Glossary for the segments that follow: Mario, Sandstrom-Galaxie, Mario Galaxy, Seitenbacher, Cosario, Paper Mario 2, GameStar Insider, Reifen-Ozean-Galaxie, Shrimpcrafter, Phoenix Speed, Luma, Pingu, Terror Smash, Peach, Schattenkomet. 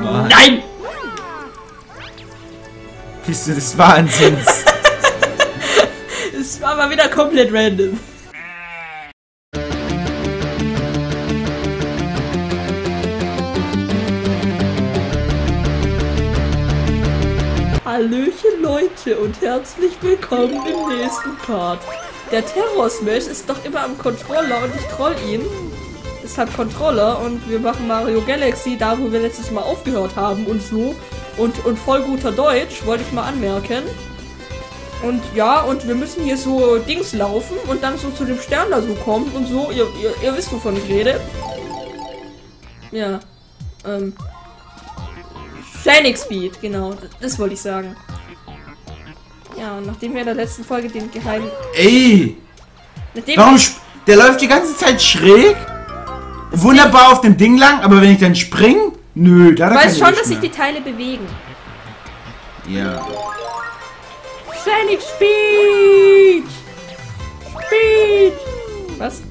Nein! Bist du des Wahnsinns? Es war mal wieder komplett random. Hallöchen Leute und herzlich willkommen im nächsten Part. Der Terror Smash ist doch immer am Controller und ich troll ihn. Es hat Controller und wir machen Mario Galaxy, da wo wir letztes Mal aufgehört haben und so. Und voll guter Deutsch, wollte ich mal anmerken. Und ja, und wir müssen hier so Dings laufen und dann so zu dem Stern da so kommen und so. Ihr wisst, wovon ich rede. Ja, Phoenix Speed, genau, das wollte ich sagen. Ja, und nachdem wir in der letzten Folge den geheimen... Ey! Warum... Der läuft die ganze Zeit schräg, wunderbar auf dem Ding lang, aber wenn ich dann springe... Nö, da hat er keine Lust mehr. Ich weiß schon, dass sich die Teile bewegen. Ja. Phoenix Speed! Speed! Was?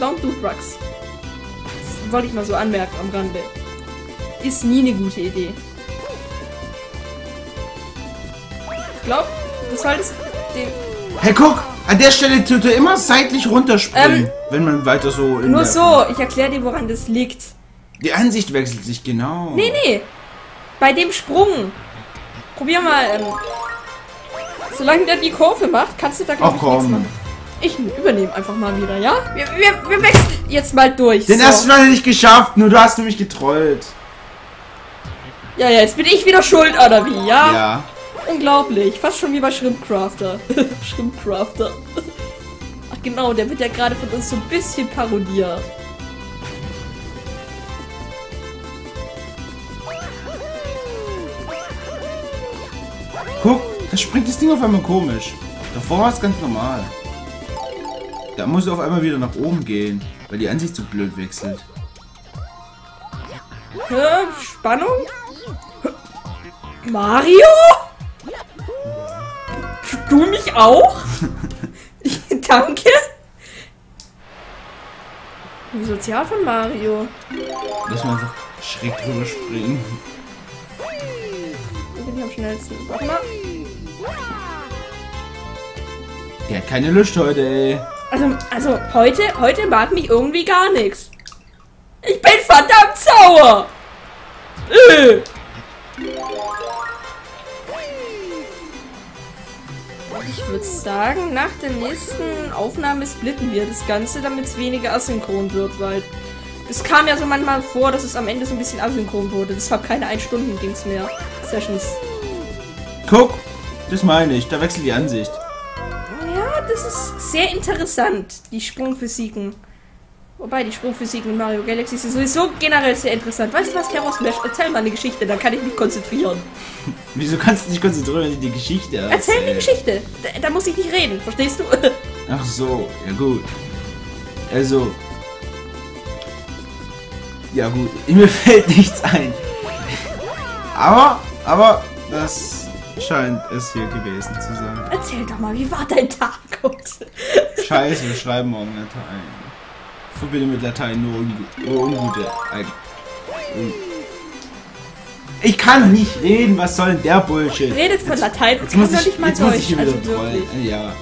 Don't do drugs. Das wollte ich mal so anmerken am Rande. Ist nie eine gute Idee. Ich glaube, du solltest den... Hey, guck! An der Stelle tut er immer seitlich runterspringen, wenn man weiter so... In nur so, ich erkläre dir, woran das liegt. Die Ansicht wechselt sich, genau. Nee, nee. Bei dem Sprung. Probier mal. Solange der die Kurve macht, kannst du da gar nichts machen. Ich übernehme einfach mal wieder, ja? Wir wechseln jetzt mal durch. Den hast du noch nicht geschafft, nur du hast nämlich getrollt. Ja, ja, jetzt bin ich wieder schuld, oder wie, ja? Ja. Unglaublich. Fast schon wie bei Shrimpcrafter. Shrimpcrafter. Ach genau, der wird ja gerade von uns so ein bisschen parodiert. Guck, da springt das Ding auf einmal komisch. Davor war es ganz normal. Da musst du auf einmal wieder nach oben gehen, weil die Ansicht so blöd wechselt. Spannung? Mario? Du mich auch? Danke. Wie sozial von Mario. Lass mal einfach schräg drüber springen. Bin ich am schnellsten. Warte mal. Der hat keine Lust heute, ey. Also heute mag mich irgendwie gar nichts. Ich bin verdammt sauer. Ich würde sagen, nach der nächsten Aufnahme splitten wir das Ganze, damit es weniger asynchron wird, weil es kam ja so manchmal vor, dass es am Ende so ein bisschen asynchron wurde. Deshalb keine 1-Stunden-Dings mehr. Sessions. Guck, das meine ich. Da wechselt die Ansicht. Ja, das ist sehr interessant, die Sprungphysiken. Wobei, die Sprungphysiken in Mario Galaxy sind sowieso generell sehr interessant. Weißt du was, Terror Smash? Erzähl mal eine Geschichte, dann kann ich mich konzentrieren. Wieso kannst du dich konzentrieren, wenn du die Geschichte hast? Erzähl eine Geschichte. Da muss ich nicht reden, verstehst du? Ach so, ja gut. Also... Ja gut, mir fällt nichts ein. Aber das scheint es hier gewesen zu sein. Erzähl doch mal, wie war dein Tag? Scheiße, wir schreiben morgen Latein. Ich verbinde mit Latein nur ungute Ich kann nicht reden, was soll denn der Bullshit? Redet von Latein, jetzt kann doch nicht mal Deutsch. Also wirklich. Ja,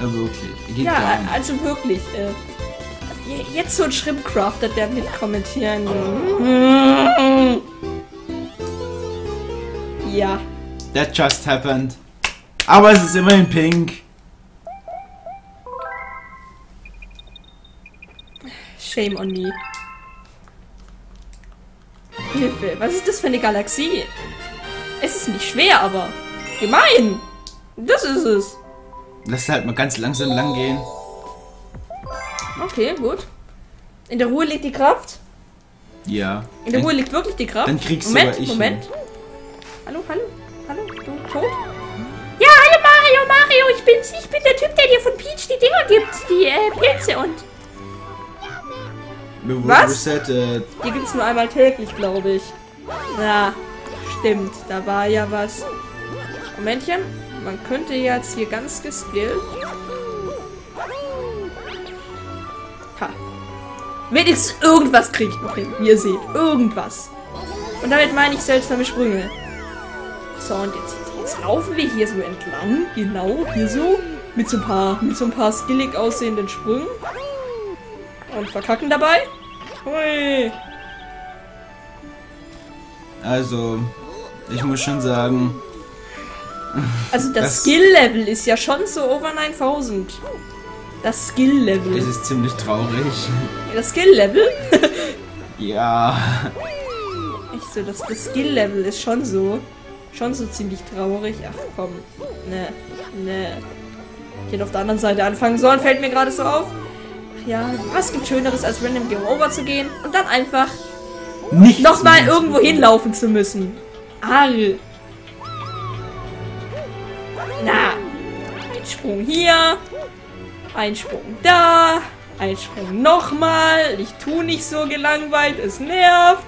wirklich. Geht ja, also wirklich. Jetzt so ein Shrimpcrafter, der mit kommentieren will. Ja. That just happened. Aber es ist immerhin pink. Shame on me. Hilfe, was ist das für eine Galaxie? Es ist nicht schwer, aber gemein. Das ist es. Lass halt mal ganz langsam lang gehen. Okay, gut. In der Ruhe liegt die Kraft? Ja. In der Ruhe liegt wirklich die Kraft? Dann kriegst Moment, ich Moment. Hin. Hallo, hallo, hallo, du tot? Ja, hallo Mario, Mario, ich bin der Typ, der dir von Peach die Dinger gibt, die Pilze und... Was? Resettet. Die gibt's nur einmal täglich, glaube ich. Ja, stimmt, da war ja was. Momentchen, man könnte jetzt hier ganz geskillt... Ha. Wenigstens irgendwas kriegt noch hin. Ihr seht, irgendwas. Und damit meine ich seltsame Sprünge. So, und jetzt laufen wir hier so entlang. Genau, hier so. Mit so ein paar skillig aussehenden Sprüngen. Und verkacken dabei. Hui. Also, ich muss schon sagen... Also das Skill-Level ist ja schon so over 9000. Das Skill-Level. Das ist ziemlich traurig. Das Skill-Level? Ja. Echt so, das Skill-Level ist schon so ziemlich traurig. Ach komm. Ne. Ich hätte auf der anderen Seite anfangen sollen, fällt mir gerade so auf. Ach ja, was gibt Schöneres, als random Game Over zu gehen und dann einfach nochmal irgendwo hinlaufen zu müssen. Arr. Na, ein Sprung hier, ein Sprung da, ein Sprung nochmal. Ich tu nicht so gelangweilt, es nervt.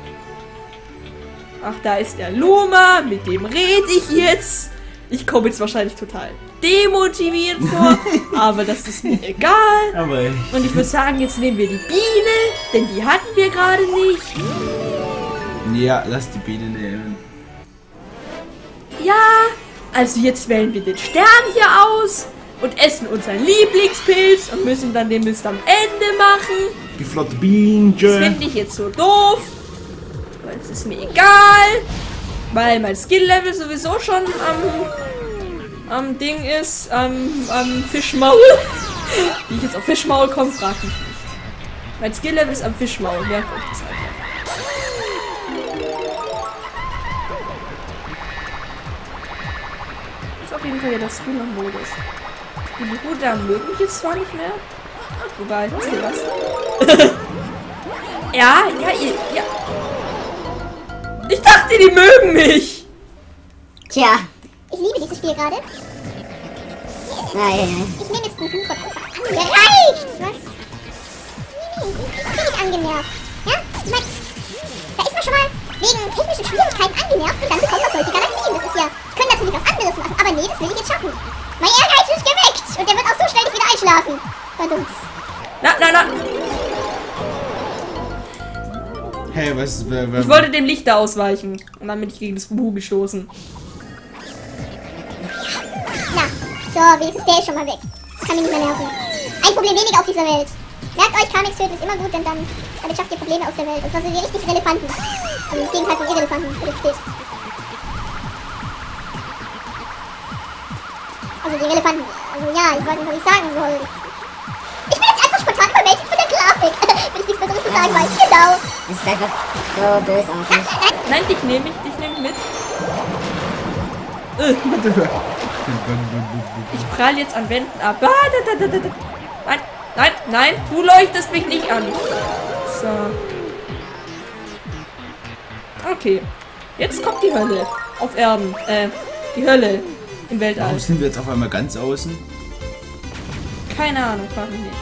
Ach, da ist der Luma, mit dem rede ich jetzt. Ich komme jetzt wahrscheinlich total demotiviert vor, aber das ist mir egal. Aber und ich würde sagen, jetzt nehmen wir die Biene, denn die hatten wir gerade nicht. Ja, lass die Biene nehmen. Ja. Also jetzt wählen wir den Stern hier aus und essen unseren Lieblingspilz und müssen dann den Mist am Ende machen. Die flotte Biene. Das finde ich jetzt so doof. Aber es ist mir egal, weil mein Skill-Level sowieso schon am Ding ist, am Fischmaul. Wie ich jetzt auf Fischmaul komme, frag mich nicht. Mein Skill-Level ist am Fischmaul, merkt euch das einfach. Auf jeden Fall hier das Spinner-Modus. Die Bruder mögen mich jetzt zwar nicht mehr, wobei, ist hier was? ja. Ich dachte, die mögen mich! Tja. Ich liebe dieses Spiel gerade. Nein. Ich nehme jetzt einen Buch von Anfang an. Reicht's, was? Nee, ich bin nicht angenervt. Ja? Ich meine, da ist man schon mal wegen technischen Schwierigkeiten angenervt und dann bekommt man solche Galaxien. Das ist ja... natürlich was anderes machen, aber nee, das will ich jetzt schaffen. Mein Ehrgeiz ist geweckt und der wird auch so schnell nicht wieder einschlafen. Verdammt. Na. Hey, was... Ich wollte dem Licht da ausweichen und dann bin ich gegen das Buhu gestoßen. Na, so, wenigstens der ist schon mal weg. Das kann mich nicht mehr nerven. Ein Problem weniger auf dieser Welt. Merkt euch, Karmix töten ist immer gut, denn dann schafft ihr Probleme aus der Welt. Und zwar sind wir richtig Relevanten. Also das Gegenteil von Irrelevanten, wie das steht. Also die Elefanten, also ja, ich wollte nicht, was ich sagen soll. Ich bin jetzt einfach spontan überwältigt von der Grafik, wenn ich nichts Besseres zu sagen weiß. Genau. Das ist einfach so bösartig. Nein, dich nehme ich mit. Ich prall jetzt an Wänden ab. Nein, du leuchtest mich nicht an. So. Okay. Jetzt kommt die Hölle. Auf Erden. Die Hölle. Im Weltall. Warum sind wir jetzt auf einmal ganz außen? Keine Ahnung, frag mich nicht.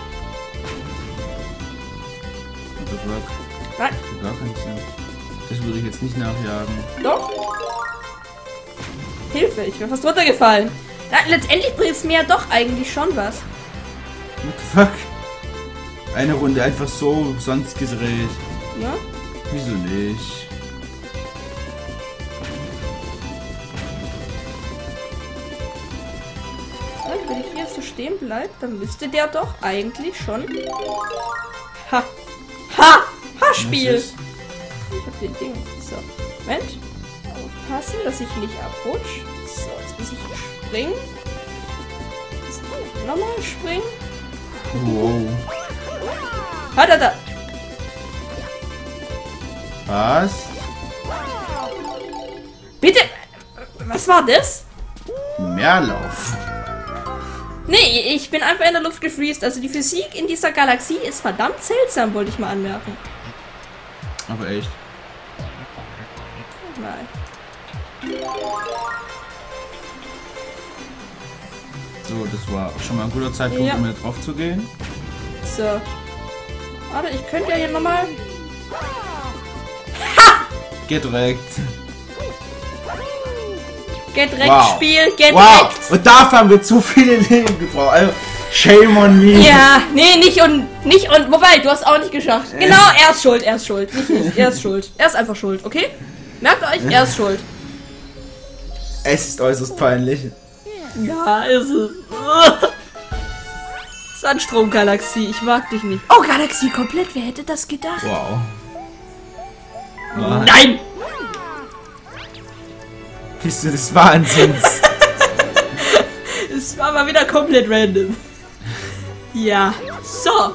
Was? Gar keinen Sinn. Das würde ich jetzt nicht nachjagen. Doch! Hilfe, ich wäre fast runtergefallen. Letztendlich bringt es mir ja doch eigentlich schon was. Fuck. Eine Runde einfach so, sonst gedreht. Ja? Wieso nicht? Wenn ich hier so stehen bleibe, dann müsste der doch eigentlich schon... Ha! Ha! Ha-Spiel! Ich hab den Ding. So, Moment. Aufpassen, dass ich nicht abrutsche. So, jetzt muss ich springen. Nochmal springen. Wow. Ha, da! Was? Bitte! Was war das? Meerlauf. Nee, ich bin einfach in der Luft gefreezed. Also die Physik in dieser Galaxie ist verdammt seltsam, wollte ich mal anmerken. Aber echt. Nein. So, das war schon mal ein guter Zeitpunkt, ja, um hier drauf zu gehen. So. Warte, ich könnte ja hier nochmal... Ha! Gedreckt. Get direkt, wow. Spiel, get wow. Direkt. Und dafür haben wir zu viele Leben gebraucht. Also, shame on me. Ja, nee, nicht und, wobei, du hast auch nicht geschafft. Genau, er ist schuld, nicht ich, er ist schuld. Er ist einfach schuld, okay? Merkt euch, er ist schuld. Es ist äußerst peinlich. Ja, ist es. Sandstrom-Galaxie, ich mag dich nicht. Oh, Galaxie komplett, wer hätte das gedacht? Wow. Mann. Nein! Bist du des Wahnsinns? Es war mal wieder komplett random. Ja, so.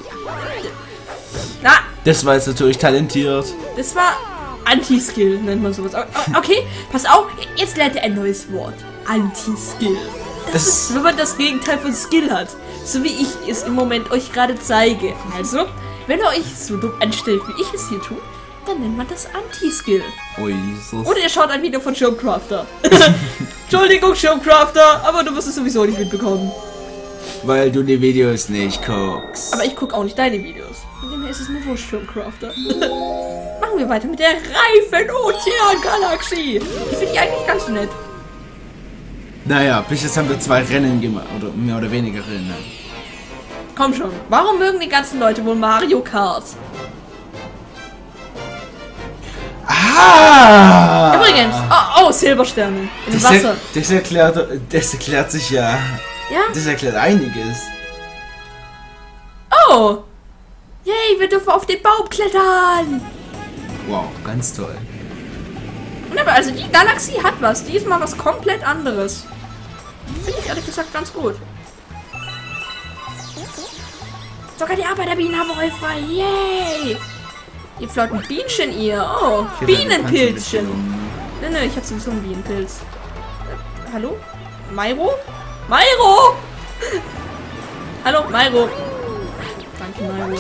Na. Das war jetzt natürlich talentiert. Das war Anti-Skill, nennt man sowas. Okay, pass auf, jetzt lernt ihr ein neues Wort. Anti-Skill. Das ist, wenn man das Gegenteil von Skill hat. So wie ich es im Moment euch gerade zeige. Also, wenn ihr euch so dumm anstellt, wie ich es hier tue, dann nennt man das Anti-Skill. Oh, Jesus. Oder ihr schaut ein Video von Showcrafter. Entschuldigung, Showcrafter, aber du wirst es sowieso nicht mitbekommen. Weil du die Videos nicht guckst. Aber ich gucke auch nicht deine Videos. Von dem her ist es nur wohl Shrimpcrafter. Machen wir weiter mit der Reifen-Ozean-Galaxie. Die finde ich eigentlich ganz nett. Naja, bis jetzt haben wir 2 Rennen gemacht. Oder mehr oder weniger Rennen. Komm schon. Warum mögen die ganzen Leute wohl Mario Kart? Ah! Übrigens, oh, Silbersterne im Wasser. Das erklärt sich ja. Ja? Das erklärt einiges. Oh! Yay, wir dürfen auf den Baum klettern! Wow, ganz toll. Wunderbar, also die Galaxie hat was. Die ist mal was komplett anderes. Finde ich ehrlich gesagt ganz gut. Sogar die Arbeiterbienen haben euch frei. Yay! Ihr flotten Bienchen, ihr. Oh, Bienenpilzchen. Ne, ich hab sowieso einen Bienenpilz. Hallo? Mairo? Mairo! Hallo, Mairo. Danke, Mairo.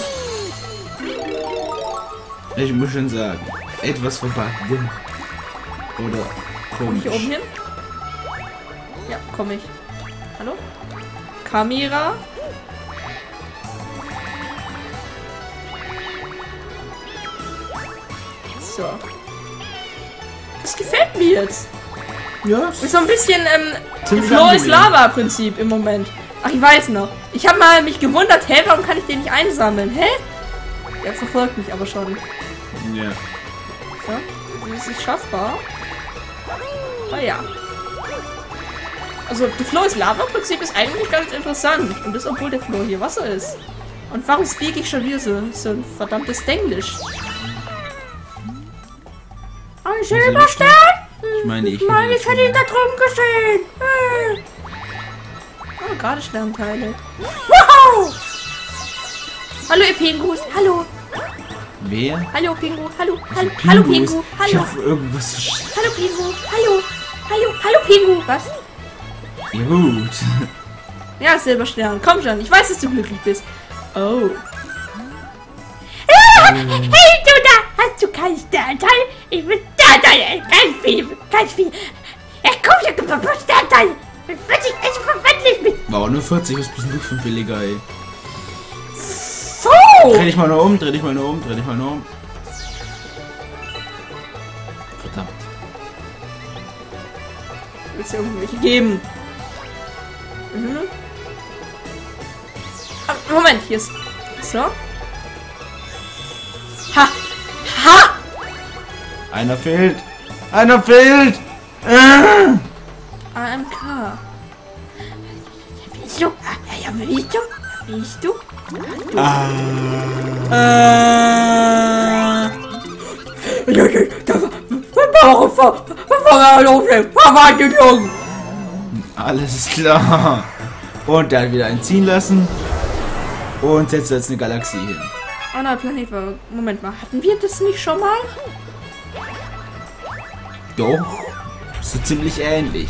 Ich muss schon sagen, etwas verbacken. Oder komm ich hier oben hin? Ja, komm ich. Hallo? Kamera? So. Das gefällt mir jetzt. Ja. Ist so ein bisschen Flow ist Lava-Prinzip im Moment. Ach, ich weiß noch. Ich habe mal mich gewundert, hä, warum kann ich den nicht einsammeln? Hä? Der verfolgt mich aber schon. Ja. So, das ist schaffbar. Naja. Also, die Flow ist Lava-Prinzip ist eigentlich ganz interessant. Und das, obwohl der Flow hier Wasser ist. Und warum speak ich schon wieder so ein verdammtes Englisch? Ein Silberstern? Ich meine, ich hätte ihn da drüben gesehen. Oh, gerade Sternteile. Wow! Hallo, ihr Pingus. Hallo. Wer? Hallo, Pingu. Hallo. Hallo, Pingu. Hallo, Pingu. Hallo. Ich hoffe, irgendwas. Hallo, Pingu. Hallo. Hallo. Hallo, Pingu. Was? Ja, gut. Ja, Silberstern. Komm schon. Ich weiß, dass du glücklich bist. Oh. Hey, du da. Hast du keinen Sternteil? Ich bin Sternteil. Ganz viel. Ganz viel. Ja, komm, ich hab ein paar Sternteil. Mit 40 ist verwendlich mit. Wow, nur 40 ist ein bisschen für billiger, ey. So! Dreh dich mal nur um, dreh dich mal nur um, dreh dich mal nur um. Verdammt. Willst du irgendwelche geben? Mhm. Ah, Moment, hier ist. So. Ha! Ha! Einer fehlt! Einer fehlt! AMK. Willst du? Alles klar. Und der hat wieder einen ziehen lassen. Und setzt jetzt eine Galaxie hin. Oh nein, Planet war... Moment mal, hatten wir das nicht schon mal? Doch. So ziemlich ähnlich.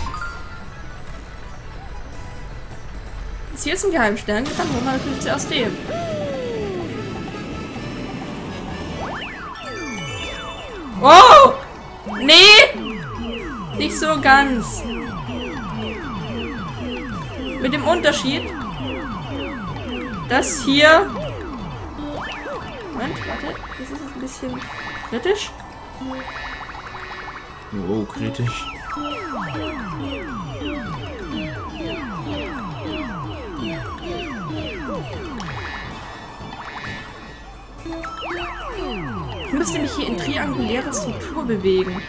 Hier ist ein Geheimstern, dann holen wir natürlich zuerst den. Oh! Nee! Nicht so ganz. Mit dem Unterschied, dass hier... Moment, warte. Das ist ein bisschen kritisch. Oh, kritisch. Ich müsste mich hier in trianguläre Struktur bewegen.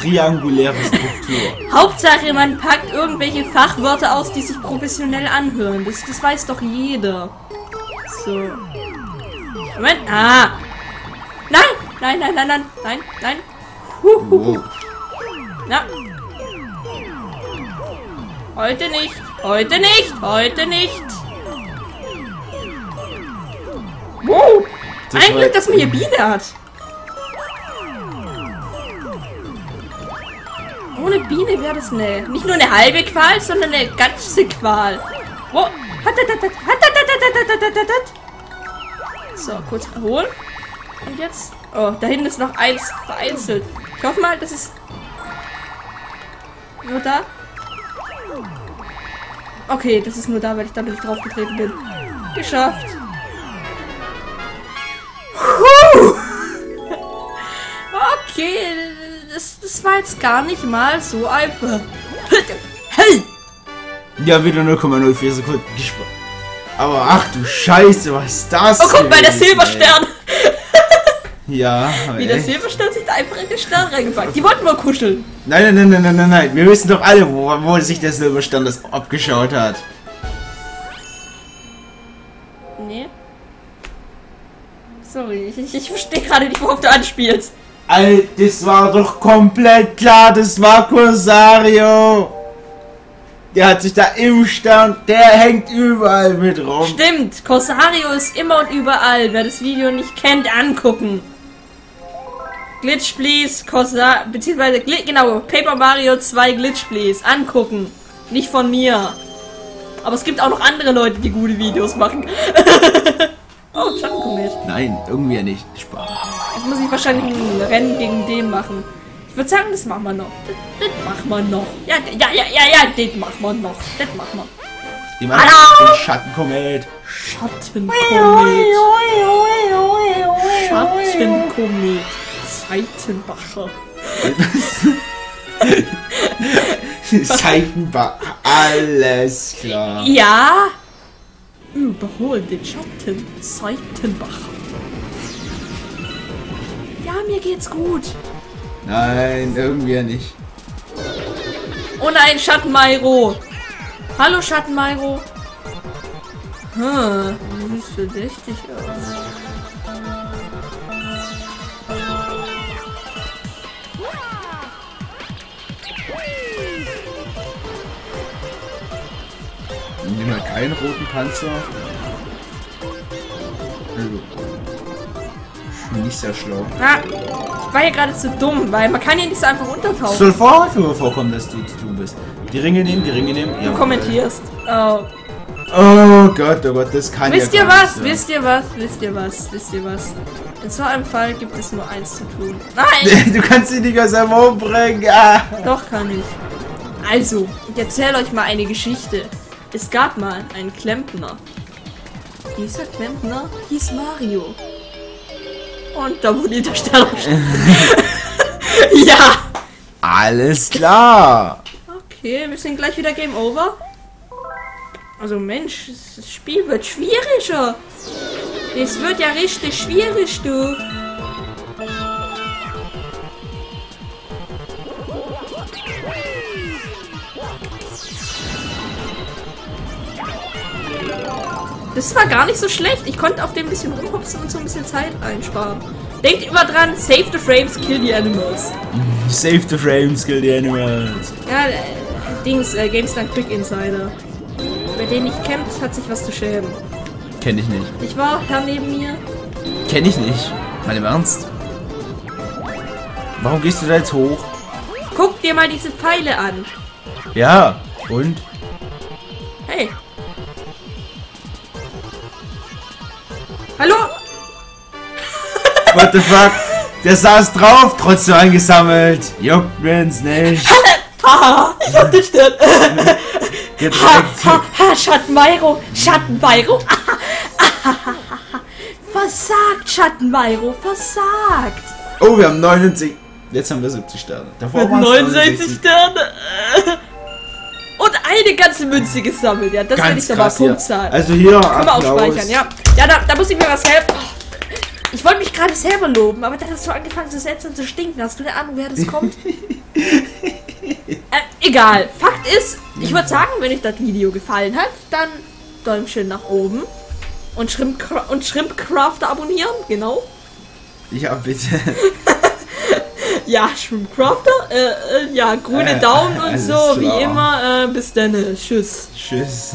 trianguläre Struktur. Hauptsache, man packt irgendwelche Fachwörter aus, die sich professionell anhören. Das weiß doch jeder. So. Moment. Ah! Nein! Nein, nein, nein, nein, nein, nein. Huhuhu. Na. Heute nicht. Heute nicht. Heute nicht. Wow. Ein Glück, dass man hier Biene hat. Ohne Biene wäre das nicht nur eine halbe Qual, sondern eine ganze Qual. Wow. So, kurz erholen. Und jetzt? Oh, da hinten ist noch eins vereinzelt. Ich hoffe mal, das ist... nur da. Okay, das ist nur da, weil ich da nicht drauf getreten bin. Geschafft. Okay, das war jetzt gar nicht mal so einfach. Hey! Ja, wieder 0,04 Sekunden gespart. Aber ach du Scheiße, was ist das? Oh, guck mal, der Silberstern! Ja, wie der Silberstern sich da einfach in den Stern reingepackt. Die wollten mal kuscheln. Nein, nein, nein, nein, nein, nein. Wir wissen doch alle, wo sich der Silberstern das abgeschaut hat. Nee. Sorry, ich verstehe gerade nicht, worauf du anspielst. Alter, das war doch komplett klar. Das war Cosario. Der hat sich da im Stern, der hängt überall mit rum. Stimmt, Cosario ist immer und überall. Wer das Video nicht kennt, angucken. Glitch Please, Cosario, beziehungsweise, genau, Paper Mario 2 Glitch Please, angucken. Nicht von mir. Aber es gibt auch noch andere Leute, die gute Videos machen. Oh, Schattenkomet. Nein, irgendwie nicht. Spaß. Jetzt muss ich wahrscheinlich ein Rennen gegen den machen. Ich würde sagen, das machen wir noch. Das machen wir noch. Ja, ja, ja, ja, ja, das machen wir noch. Das machen wir. Die machen den Schattenkomet. Schattenkomet. Schattenkomet. Seitenbacher. Seitenbacher. Alles klar. Ja. Überhol den Schatten. Seitenbacher. Ja, mir geht's gut. Nein, irgendwie nicht. Oh nein, Schattenmairo. Hallo, Schattenmairo. Hm, du siehst verdächtig aus. Nimm mal keinen roten Panzer. Nicht sehr schlau. Ah, ich war ja gerade zu dumm, weil man kann ja nicht so einfach untertauchen. Es soll vorkommen, dass du zu dumm bist. Die Ringe nehmen. Du kommentierst. Oh. Oh Gott, das kann ja gar nicht sein. Wisst ihr was? In so einem Fall gibt es nur eins zu tun. Nein! Du kannst sie nicht aus dem Mund bringen. Ah. Doch, kann ich. Also, ich erzähle euch mal eine Geschichte. Es gab mal einen Klempner. Dieser Klempner hieß Mario. Und da wurde der Stern. Ja! Alles klar! Okay, wir sind gleich wieder Game Over. Also Mensch, das Spiel wird schwieriger. Es wird ja richtig schwierig, du. Das war gar nicht so schlecht. Ich konnte auf dem ein bisschen rumhopsen und so ein bisschen Zeit einsparen. Denkt immer dran, save the frames, kill the animals. Save the frames, kill the animals. Ja, GameStar Insider. Wer den nicht kennt, hat sich was zu schämen. Kenn ich nicht. Ich war Herr neben mir. Kenn ich nicht. Meine Ernst? Warum gehst du da jetzt hoch? Guck dir mal diese Pfeile an. Ja, und? Hey. Hallo? What the fuck? Der saß drauf, trotzdem eingesammelt. Juckt mir's nicht. Haha, ich hab den Stern. Schattenmairo. Versagt, Schattenmairo, versagt. Oh, wir haben 79. Jetzt haben wir 70 Sterne. Davor waren 69 Sterne. Und eine ganze Münze gesammelt, ja. Das werde ich doch mal Punktzahl. Also hier, kann man aufspeichern, ja. Ja, da muss ich mir was helfen. Ich wollte mich gerade selber loben, aber dann hast du angefangen zu setzen und zu stinken. Hast du eine Ahnung, wer das kommt? Egal. Fakt ist, ich würde sagen, wenn euch das Video gefallen hat, dann Däumchen nach oben und Shrimpcrafter abonnieren, genau. Ja, bitte. Ja, Shrimpcrafter, ja, grüne Daumen und so, wie immer. Bis dann, tschüss. Tschüss.